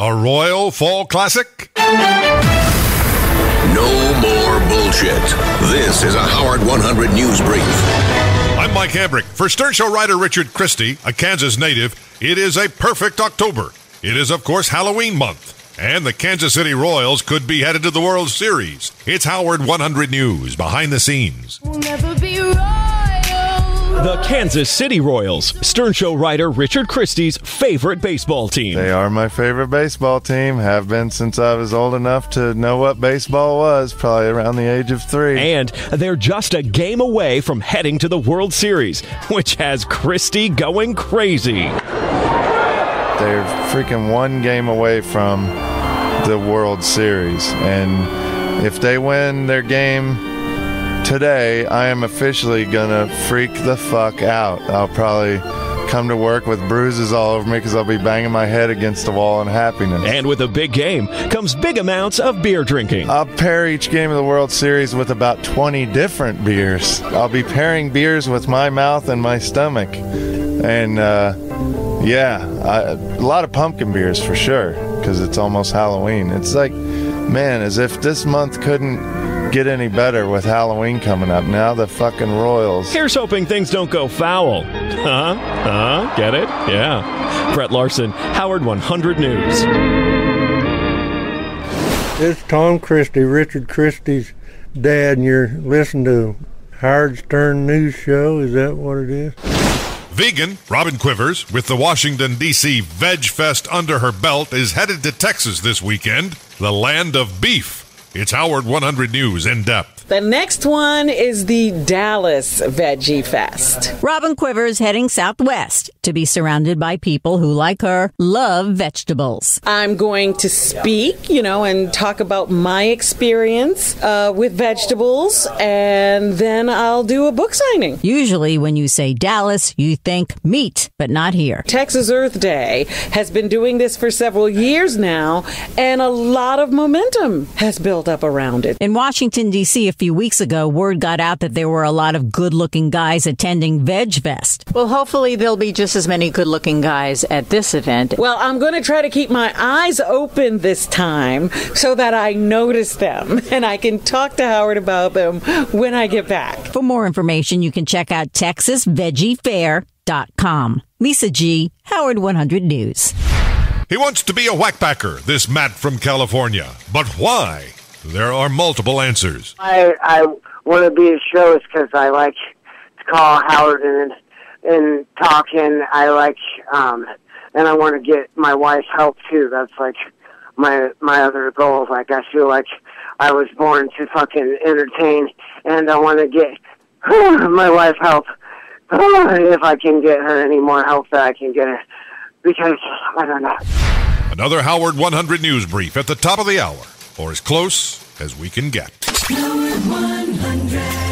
A Royal Fall Classic? No more bullshit. This is a Howard 100 News Brief. I'm Mike Hambrick. For Stern Show writer Richard Christie, a Kansas native, it is a perfect October. It is, of course, Halloween month, and the Kansas City Royals could be headed to the World Series. It's Howard 100 News, behind the scenes. We'll never be right. The Kansas City Royals, Stern Show writer Richard Christie's favorite baseball team. They are my favorite baseball team, have been since I was old enough to know what baseball was, probably around the age of 3. And they're just a game away from heading to the World Series, which has Christie going crazy. They're freaking one game away from the World Series, and if they win their game today, I am officially gonna freak the fuck out. I'll probably come to work with bruises all over me because I'll be banging my head against the wall in happiness. And with a big game comes big amounts of beer drinking. I'll pair each game of the World Series with about 20 different beers. I'll be pairing beers with my mouth and my stomach. And, a lot of pumpkin beers for sure because it's almost Halloween. It's like, man, as if this month couldn't get any better with Halloween coming up. Now the fucking Royals. Here's hoping things don't go foul. Get it? Yeah. Brett Larson, Howard 100 News. This is Tom Christie, Richard Christie's dad, and you're listening to Howard Stern News Show. Is that what it is? Vegan Robin Quivers, with the Washington D.C. Veg Fest under her belt, is headed to Texas this weekend, the land of beef. It's Howard 100 News in depth. The next one is the Dallas Veggie Fest. Robin Quivers heading southwest to be surrounded by people who, like her, love vegetables. I'm going to speak, and talk about my experience with vegetables, and then I'll do a book signing. Usually when you say Dallas, you think meat, but not here. Texas Earth Day has been doing this for several years now, and a lot of momentum has built up around it. In Washington, D.C. a few weeks ago, word got out that there were a lot of good-looking guys attending Veg Fest. Well, hopefully there'll be just as many good-looking guys at this event. Well, I'm going to try to keep my eyes open this time so that I notice them and I can talk to Howard about them when I get back. For more information, you can check out texasvegifair.com. Lisa G., Howard 100 News. He wants to be a whackpacker, this Matt from California. But why? There are multiple answers. I want to be a show because I like to call Howard and talk, and I like, and I want to get my wife's help too. That's like my other goal. Like, I feel like I was born to fucking entertain, and I want to get my wife's help if I can get her any more help that I can get her, because I don't know. Another Howard 100 News Brief at the top of the hour, or as close as we can get. Howard 100.